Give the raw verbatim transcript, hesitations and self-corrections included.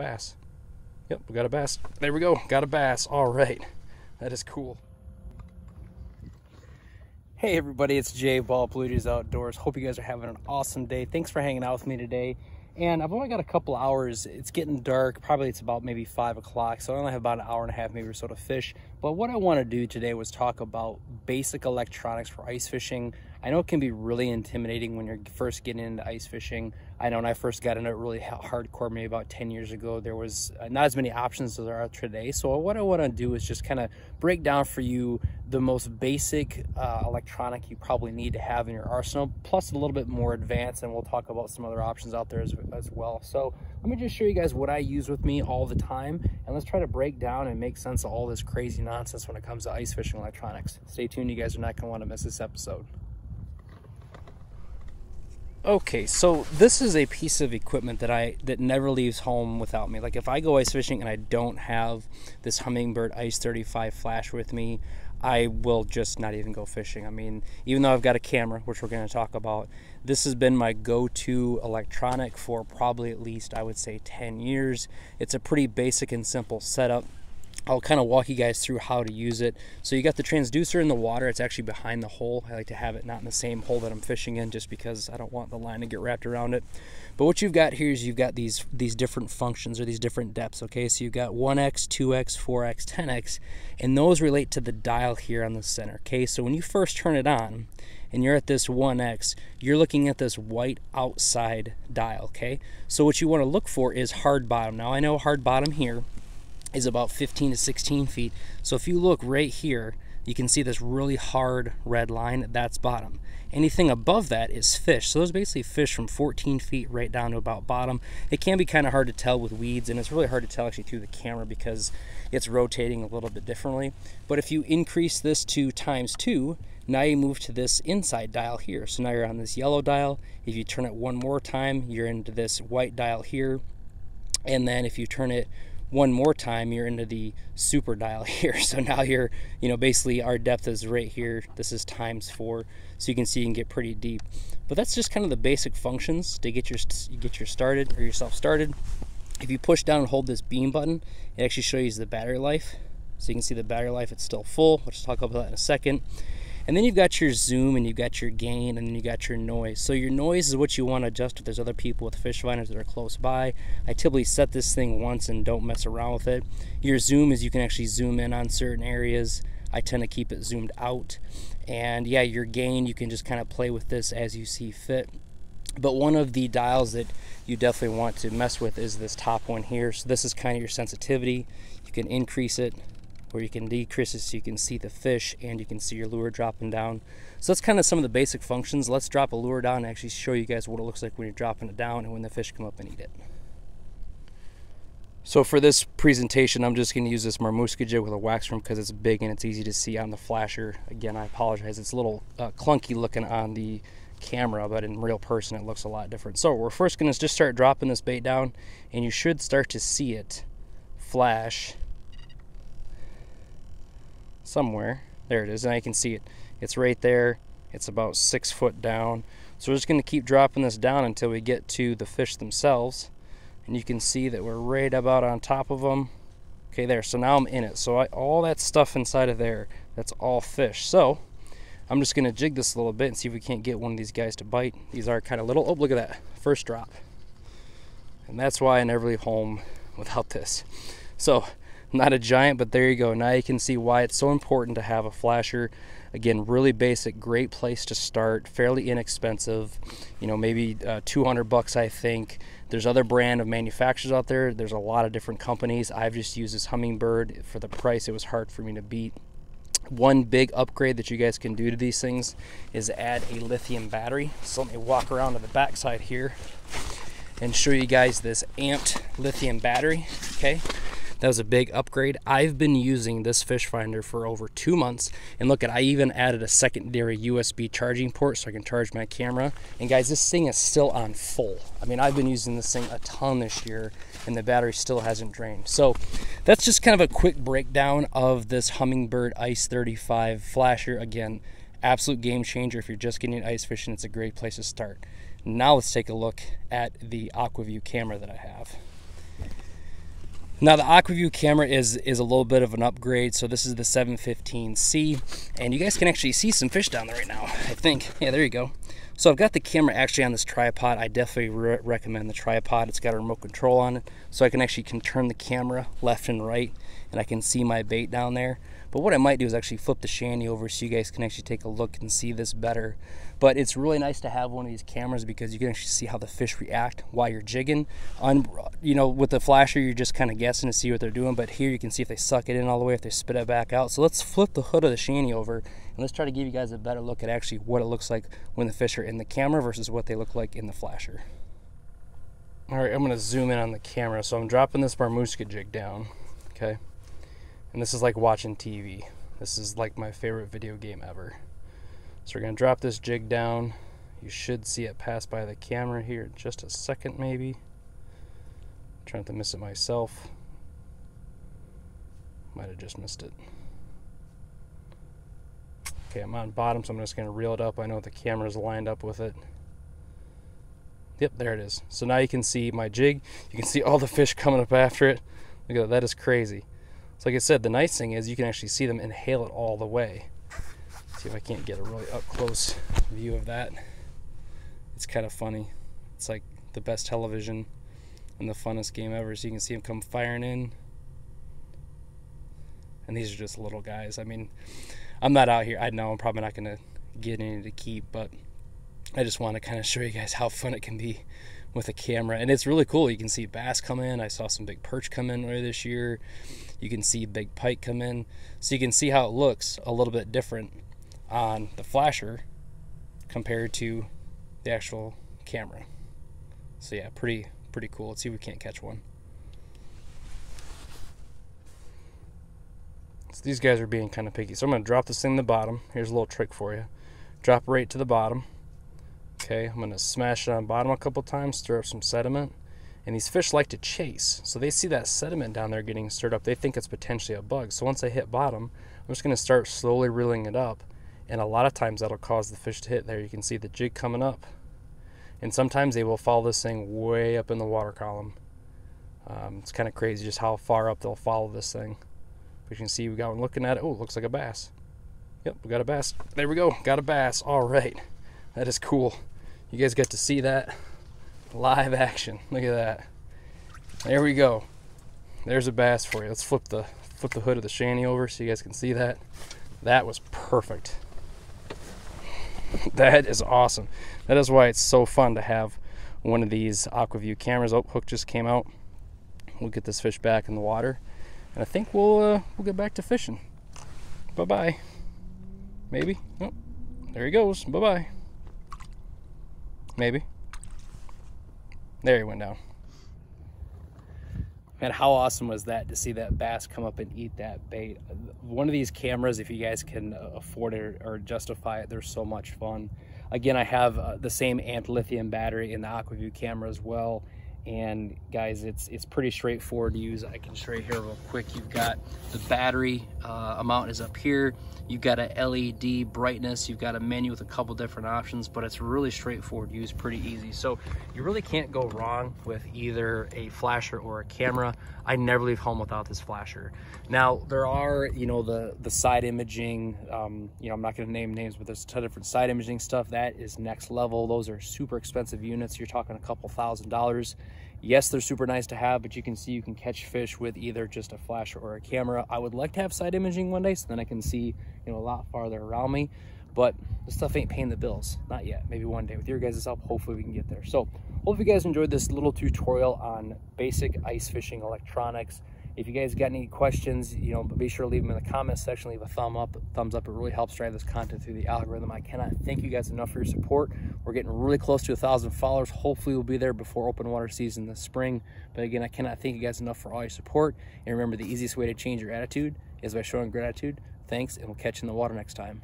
bass. Yep, we got a bass. There we go, got a bass. All right, that is cool. Hey everybody, it's Jay of Blue Jay's Outdoors. Hope you guys are having an awesome day. Thanks for hanging out with me today. And I've only got a couple hours. It's getting dark. Probably it's about maybe five o'clock. So I only have about an hour and a half maybe or so to fish. But what I want to do today was talk about basic electronics for ice fishing. I know it can be really intimidating when you're first getting into ice fishing. I know when I first got into it really hardcore maybe about ten years ago, there was not as many options as there are today. So what I want to do is just kind of break down for you the most basic uh, electronic you probably need to have in your arsenal, plus a little bit more advanced, and we'll talk about some other options out there as, as well. So let me just show you guys what I use with me all the time, and let's try to break down and make sense of all this crazy nonsense when it comes to ice fishing electronics. Stay tuned, you guys are not going to want to miss this episode. Okay, so this is a piece of equipment that I that never leaves home without me. Like if I go ice fishing and I don't have this Humminbird ice thirty-five flash with me, I will just not even go fishing. I mean, even though I've got a camera, which we're going to talk about, this has been my go-to electronic for probably at least, I would say, ten years. It's a pretty basic and simple setup. I'll kind of walk you guys through how to use it. So you got the transducer in the water. It's actually behind the hole. I like to have it not in the same hole that I'm fishing in just because I don't want the line to get wrapped around it. But what you've got here is you've got these these different functions or these different depths, okay? So you've got one X, two X, four X, ten X, and those relate to the dial here on the center, okay? So when you first turn it on and you're at this one X, you're looking at this white outside dial, okay? So what you want to look for is hard bottom. Now I know hard bottom here is about fifteen to sixteen feet. So if you look right here, you can see this really hard red line, that's bottom. Anything above that is fish. So those basically fish from fourteen feet right down to about bottom. It can be kind of hard to tell with weeds, and it's really hard to tell actually through the camera because it's rotating a little bit differently. But if you increase this to times two, now you move to this inside dial here. So now you're on this yellow dial. If you turn it one more time, you're into this white dial here. And then if you turn it one more time, you're into the super dial here. So now you're, you know, basically our depth is right here. This is times four. So you can see you can get pretty deep. But that's just kind of the basic functions to get your get your started or yourself started. If you push down and hold this beam button, it actually shows you the battery life. So you can see the battery life, it's still full. We'll just talk about that in a second. And then you've got your zoom and you've got your gain and then you got your noise. So your noise is what you want to adjust if there's other people with fish finders that are close by. I typically set this thing once and don't mess around with it. Your zoom is you can actually zoom in on certain areas. I tend to keep it zoomed out. And yeah, your gain, you can just kind of play with this as you see fit. But one of the dials that you definitely want to mess with is this top one here. So this is kind of your sensitivity. You can increase it, where you can decrease it so you can see the fish and you can see your lure dropping down. So that's kind of some of the basic functions. Let's drop a lure down and actually show you guys what it looks like when you're dropping it down and when the fish come up and eat it. So for this presentation, I'm just going to use this Marmooska jig with a wax worm because it's big and it's easy to see on the flasher. Again, I apologize. It's a little uh, clunky looking on the camera, but in real person, it looks a lot different. So we're first going to just start dropping this bait down and you should start to see it flash somewhere. There it is, and I can see it. It's right there. It's about six foot down. So we're just going to keep dropping this down until we get to the fish themselves, and you can see that we're right about on top of them. Okay, there. So now I'm in it. So I, all that stuff inside of there, that's all fish. So I'm just going to jig this a little bit and see if we can't get one of these guys to bite. These are kind of little. Oh, look at that first drop, and that's why I never leave home without this. So not a giant, but there you go. Now you can see why it's so important to have a flasher. Again, really basic, great place to start, fairly inexpensive, you know, maybe uh, two hundred bucks, I think. There's other brand of manufacturers out there. There's a lot of different companies. I've just used this Humminbird. For the price, it was hard for me to beat. One big upgrade that you guys can do to these things is add a lithium battery. So let me walk around to the backside here and show you guys this amped lithium battery, okay? That was a big upgrade. I've been using this fish finder for over two months. And look at, I even added a secondary U S B charging port so I can charge my camera. And guys, this thing is still on full. I mean, I've been using this thing a ton this year and the battery still hasn't drained. So that's just kind of a quick breakdown of this Humminbird ice thirty-five flasher. Again, absolute game changer. If you're just getting ice fishing, it's a great place to start. Now let's take a look at the AquaView camera that I have. Now the AquaView camera is is a little bit of an upgrade. So this is the seven fifteen C, and you guys can actually see some fish down there right now, I think. Yeah, there you go. So I've got the camera actually on this tripod. I definitely re recommend the tripod. It's got a remote control on it, so I can actually can turn the camera left and right, and I can see my bait down there. But what I might do is actually flip the shanty over so you guys can actually take a look and see this better. But it's really nice to have one of these cameras because you can actually see how the fish react while you're jigging. On, you know, with the flasher, you're just kind of guessing to see what they're doing. But here you can see if they suck it in all the way, if they spit it back out. So let's flip the hood of the shanty over and let's try to give you guys a better look at actually what it looks like when the fish are in the camera versus what they look like in the flasher. All right, I'm gonna zoom in on the camera. So I'm dropping this Marmooska jig down, okay? And this is like watching T V. This is like my favorite video game ever. So we're gonna drop this jig down. You should see it pass by the camera here in just a second maybe. I'm trying to miss it myself. Might have just missed it. Okay, I'm on bottom, so I'm just gonna reel it up. I know the camera's lined up with it. Yep, there it is. So now you can see my jig. You can see all the fish coming up after it. Look at that, that is crazy. So like I said, the nice thing is you can actually see them inhale it all the way. Let's see if I can't get a really up close view of that. It's kind of funny. It's like the best television and the funnest game ever. So you can see them come firing in. And these are just little guys. I mean, I'm not out here. I know I'm probably not gonna get any to keep, but I just want to kind of show you guys how fun it can be with a camera. And it's really cool. You can see bass come in. I saw some big perch come in earlier this year. You can see big pike come in. So you can see how it looks a little bit different on the flasher compared to the actual camera. So yeah, pretty pretty cool. Let's see if we can't catch one. So these guys are being kind of picky. So I'm gonna drop this thing to the bottom. Here's a little trick for you. Drop right to the bottom. Okay, I'm gonna smash it on bottom a couple times, stir up some sediment. And these fish like to chase. So they see that sediment down there getting stirred up. They think it's potentially a bug. So once I hit bottom, I'm just gonna start slowly reeling it up. And a lot of times that'll cause the fish to hit there. You can see the jig coming up. And sometimes they will follow this thing way up in the water column. Um, it's kind of crazy just how far up they'll follow this thing. But you can see we got one looking at it. Oh, it looks like a bass. Yep, we got a bass. There we go, got a bass. All right, that is cool. You guys get to see that. Live action. Look at that. There we go. There's a bass for you. Let's flip the flip the hood of the shanty over so you guys can see that. That was perfect. That is awesome. That is why it's so fun to have one of these AquaView cameras. Oh, hook just came out. We'll get this fish back in the water, and I think we'll uh, we'll get back to fishing. Bye bye. Maybe. Oh, there he goes. Bye bye. Maybe. There he went down. Man, how awesome was that to see that bass come up and eat that bait? One of these cameras, if you guys can afford it or justify it, they're so much fun. Again, I have uh, the same amp lithium battery in the AquaView camera as well. And guys, it's it's pretty straightforward to use. I can show you here real quick. You've got the battery uh, amount is up here. You've got a L E D brightness. You've got a menu with a couple different options, but it's really straightforward to use, pretty easy. So you really can't go wrong with either a flasher or a camera. I never leave home without this flasher. Now there are, you know, the the side imaging. Um, you know, I'm not going to name names, but there's a ton of different side imaging stuff that is next level. Those are super expensive units. You're talking a couple thousand dollars. Yes, they're super nice to have, but you can see you can catch fish with either just a flasher or a camera. I would like to have side imaging one day, so then I can see, you know, a lot farther around me, but this stuff ain't paying the bills. Not yet. Maybe one day with your guys' help, hopefully we can get there. So hope you guys enjoyed this little tutorial on basic ice fishing electronics. If you guys got any questions, you know, be sure to leave them in the comments section. Leave a thumb up, thumbs up. It really helps drive this content through the algorithm. I cannot thank you guys enough for your support. We're getting really close to a thousand followers. Hopefully we'll be there before open water season this spring. But again, I cannot thank you guys enough for all your support. And remember, the easiest way to change your attitude is by showing gratitude. Thanks, and we'll catch you in the water next time.